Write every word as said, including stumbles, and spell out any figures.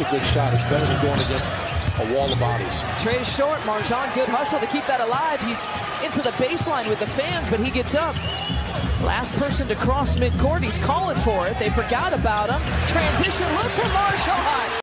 a good shot. It's better than going against a wall of bodies. Trey's short. MarJon, good hustle to keep that alive. He's into the baseline with the fans, but he gets up. Last person to cross midcourt. He's calling for it. They forgot about him. Transition look for MarJon.